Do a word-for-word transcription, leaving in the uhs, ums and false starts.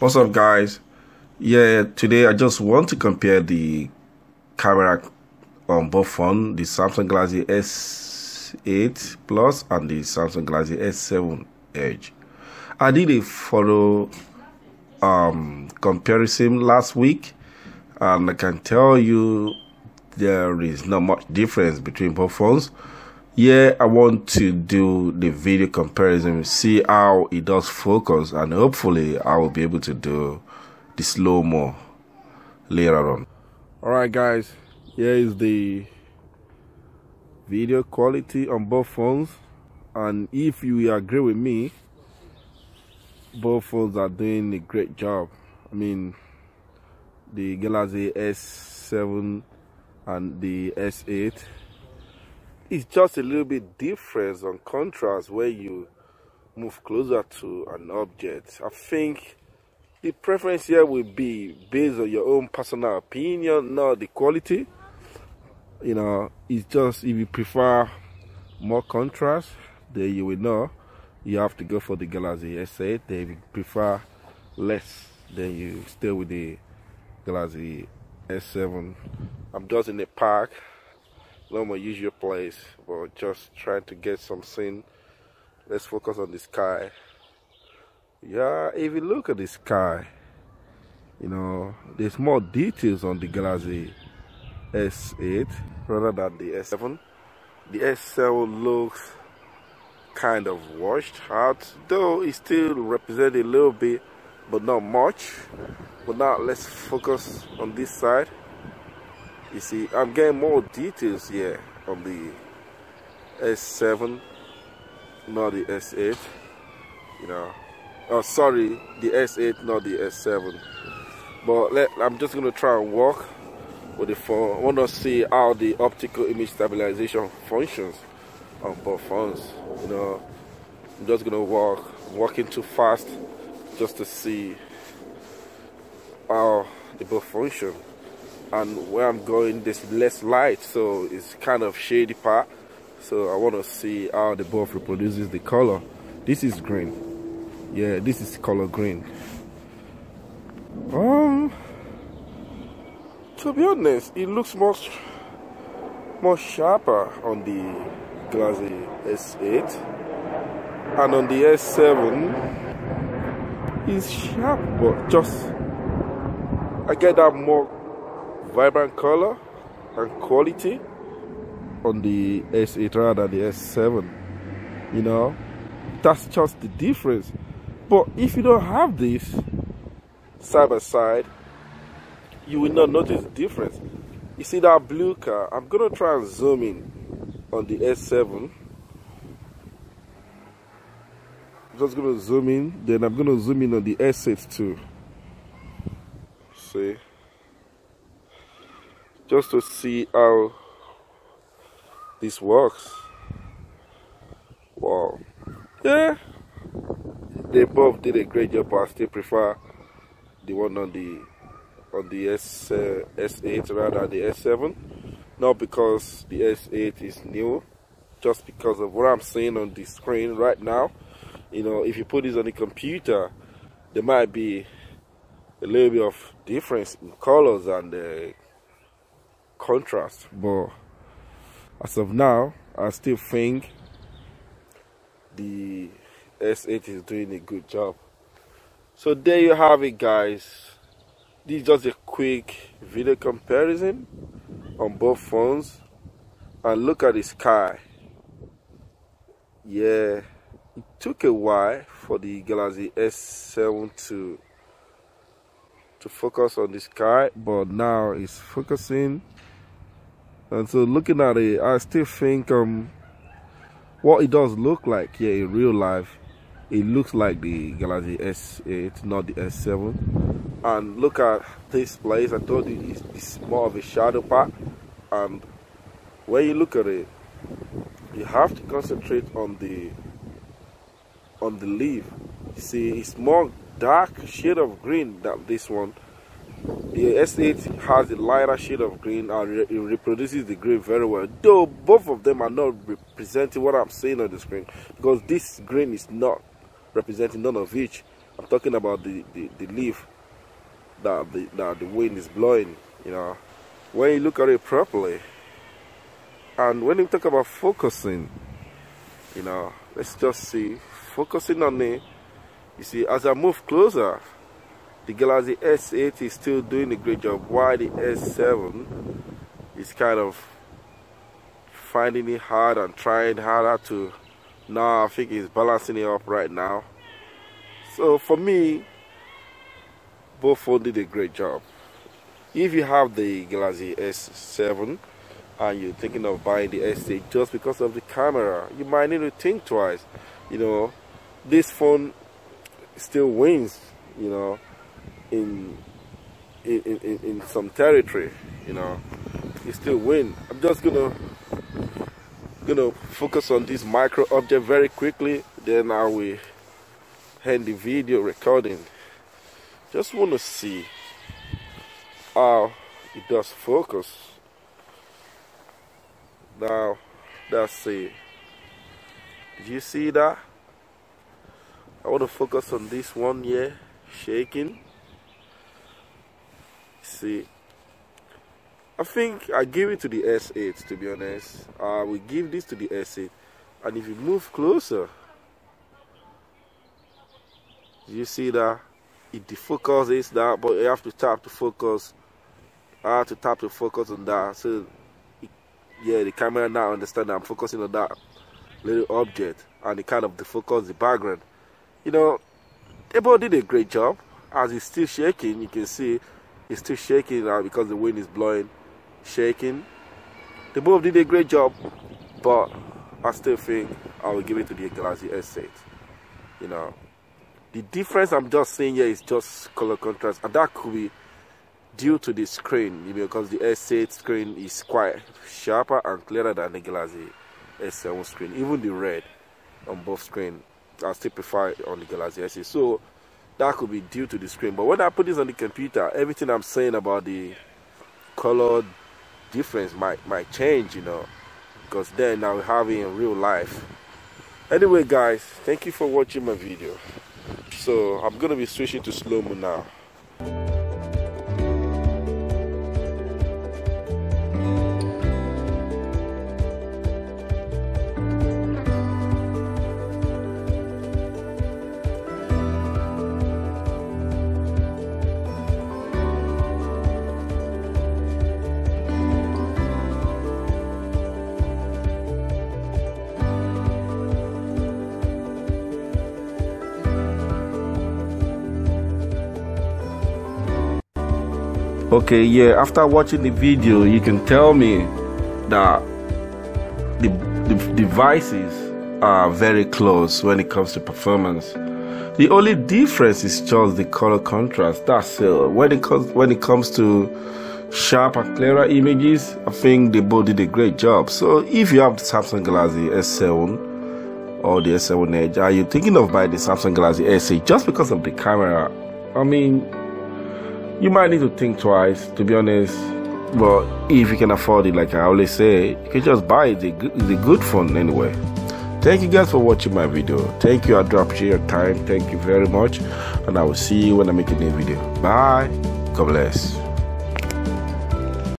What's up, guys? Yeah, today I just want to compare the camera on both phones, the Samsung Galaxy S eight plus and the Samsung Galaxy S seven Edge. I did a follow um, comparison last week, and I can tell you there is not much difference between both phones. Yeah, I want to do the video comparison, see how it does focus, and hopefully I will be able to do the slow-mo later on. Alright guys, here is the video quality on both phones, and if you agree with me, both phones are doing a great job. I mean, the Galaxy S seven and the S eight, it's just a little bit difference on contrast where you move closer to an object. I think the preference here will be based on your own personal opinion, not the quality. You know, it's just if you prefer more contrast, then you will know you have to go for the Galaxy S eight. Then if you prefer less, then you stay with the Galaxy S seven. I'm just in the park, not my usual place, but just trying to get some scene. Let's focus on the sky. Yeah, if you look at the sky, you know, there's more details on the Galaxy S eight rather than the S seven. The S seven looks kind of washed out, though it still represents a little bit, but not much. But now let's focus on this side. You see, I'm getting more details here on the S seven, not the S eight, you know. Oh, sorry, the S eight, not the S seven. But let, I'm just going to try and walk with the phone. I want to see how the optical image stabilization functions on both phones, you know. I'm just going to walk, I'm walking too fast just to see how they both function. And where I'm going, there's less light, so it's kind of shady part. So I want to see how the both reproduces the color. This is green. Yeah, this is color green. Um, to be honest, it looks much more sharper on the Galaxy S eight, and on the S seven, it's sharp, but just I get that more vibrant color and quality on the S eight rather than the S seven. You know, that's just the difference. But if you don't have this side by side, you will not notice the difference. You see that blue car? I'm gonna try and zoom in on the S seven. I'm just gonna zoom in, then I'm gonna zoom in on the S eight too. See, just to see how this works. Wow. Yeah. They both did a great job, but I still prefer the one on the on the S uh, S eight rather than the S seven. Not because the S eight is new, just because of what I'm seeing on the screen right now. You know, if you put this on the computer, there might be a little bit of difference in colors and the contrast, but as of now, I still think the S eight is doing a good job. So there you have it, guys. This is just a quick video comparison on both phones, and look at the sky. Yeah, it took a while for the Galaxy S seven to to focus on the sky, but now it's focusing. And so looking at it, I still think um, what it does look like here in real life, it looks like the Galaxy S eight, not the S seven. And look at this place. I told you it's, it's more of a shadow part. And when you look at it, you have to concentrate on the on the leaf. You see, it's more dark shade of green than this one. The S eight has a lighter shade of green and it reproduces the green very well, though both of them are not representing what I'm seeing on the screen, because this green is not representing none of each. I'm talking about the, the, the leaf that the, that the wind is blowing, you know. When you look at it properly, and when you talk about focusing, you know, let's just see, focusing on it, you see, as I move closer, the Galaxy S eight is still doing a great job, while the S seven is kind of finding it hard and trying harder to, now I think it's balancing it up right now. So for me, both phones did a great job. If you have the Galaxy S seven and you're thinking of buying the S eight just because of the camera, you might need to think twice. You know, this phone still wins, you know, in in, in, in some territory, you know, you still win. I'm just gonna gonna focus on this micro object very quickly, then I will end the video recording. Just want to see how it does focus. Now, that's it. Did you see that? I want to focus on this one here, shaking. See, I think I give it to the S eight, to be honest. I will give this to the S eight. And if you move closer, you see that it defocuses that, but you have to tap to focus. I have to tap to focus on that. So, it, yeah, the camera now understands that I'm focusing on that little object, and it kind of defocuses the background. You know, they both did a great job. As it's still shaking, you can see it's still shaking now because the wind is blowing, shaking. They both did a great job, but I still think I will give it to the Galaxy S eight. You know. The difference I'm just seeing here is just color contrast, and that could be due to the screen, because the S eight screen is quite sharper and clearer than the Galaxy S seven screen. Even the red on both screens are still preferred on the Galaxy S eight, so that could be due to the screen. But when I put this on the computer, everything I'm saying about the color difference might might change, you know, because then I will have it in real life. Anyway, guys, thank you for watching my video. So I'm gonna be switching to slow-mo now. Okay, yeah, after watching the video, you can tell me that the, the devices are very close when it comes to performance. The only difference is just the color contrast. That's uh, when it comes when it comes to sharp and clearer images, I think they both did a great job. So if you have the Samsung Galaxy S seven or the S seven Edge, are you thinking of buying the Samsung Galaxy S eight just because of the camera? I mean, you might need to think twice, to be honest. But if you can afford it, like I always say, you can just buy it. It's a good phone anyway. Thank you guys for watching my video. Thank you. I dropped your time. Thank you very much. And I will see you when I make a new video. Bye. God bless.